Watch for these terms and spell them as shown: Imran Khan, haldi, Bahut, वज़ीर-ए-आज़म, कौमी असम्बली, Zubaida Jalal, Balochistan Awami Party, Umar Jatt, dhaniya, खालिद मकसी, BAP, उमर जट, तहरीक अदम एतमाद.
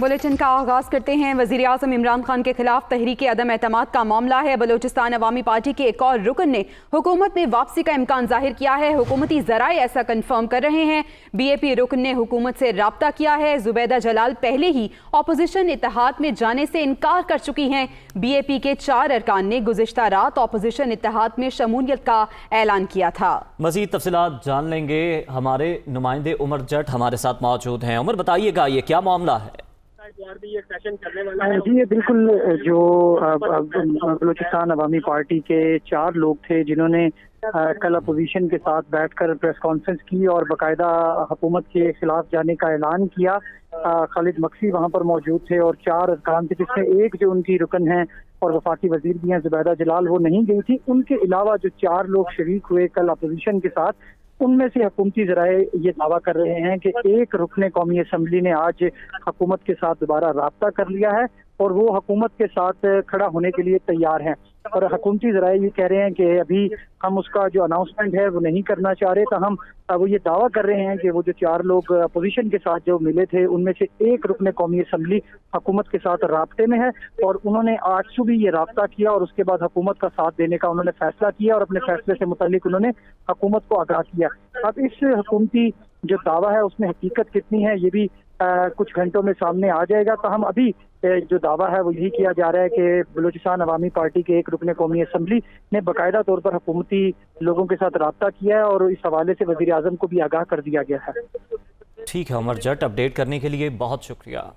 Bulletin का आगाज़ करते हैं। वज़ीर-ए-आज़म इमरान खान के खिलाफ तहरीक अदम एतमाद का मामला है। बलोचिस्तान अवामी पार्टी के एक और रुकन ने हुकूमत में वापसी का इम्कान जाहिर किया है। हुकूमती ज़राए ऐसा कन्फर्म कर रहे हैं। BAP रुकन ने हुकूमत से राब्ता किया है। ज़ुबैदा जलाल पहले ही अपोजिशन इत्तेहाद में जाने से इनकार कर चुकी हैं। BAP के 4 अरकान ने गुज़िश्ता रात अपोजिशन इत्तेहाद में शमूलियत का ऐलान किया था। मज़ीद तफ़सीलात जान लेंगे, हमारे नुमाइंदे उमर जट हमारे साथ मौजूद हैं। उमर, बताइएगा ये क्या मामला है? जी, ये बिल्कुल जो बलोचिस्तान अवामी पार्टी के 4 लोग थे जिन्होंने कल अपोजिशन के साथ बैठकर प्रेस कॉन्फ्रेंस की और बाकायदा हुकूमत के खिलाफ जाने का ऐलान किया। खालिद मकसी वहां पर मौजूद थे और 4 अरकान थे, जिसमें एक जो उनकी रुकन है और वफाकी वजीर भी हैं ज़ुबैदा जलाल, वो नहीं गई थी। उनके अलावा जो 4 लोग शरीक हुए कल अपोजिशन के साथ, उनमें से हुकूमती ज़राए ये दावा कर रहे हैं कि एक रुकने कौमी असम्बली ने आज हुकूमत के साथ दोबारा राब्ता कर लिया है और वो हुकूमत के साथ खड़ा होने के लिए तैयार हैं। और हुकूमती ज़राए ये कह रहे हैं कि अभी हम उसका जो अनाउंसमेंट है वो नहीं करना चाह रहे। तो हम वो ये दावा कर रहे हैं कि वो जो 4 लोग अपोजिशन के साथ जो मिले थे, उनमें से एक रुकने कौमी असम्बली हुकूमत के साथ राब्ते में है और उन्होंने आज सुबह ये राब्ता किया और उसके बाद हुकूमत का साथ देने का उन्होंने फैसला किया और अपने फैसले से मुतल्लिक उन्होंने हुकूमत को आगाह किया। अब इस हुकूमती जो दावा है उसमें हकीकत कितनी है ये भी कुछ घंटों में सामने आ जाएगा। तो हम अभी जो दावा है वो यही किया जा रहा है कि बलूचिस्तान अवामी पार्टी के एक रुकने कौमी असम्बली ने बाकायदा तौर पर हुकूमती लोगों के साथ राब्ता किया है और इस हवाले से वज़ीर-ए-आज़म को भी आगाह कर दिया गया है। ठीक है उमर जट, अपडेट करने के लिए बहुत शुक्रिया।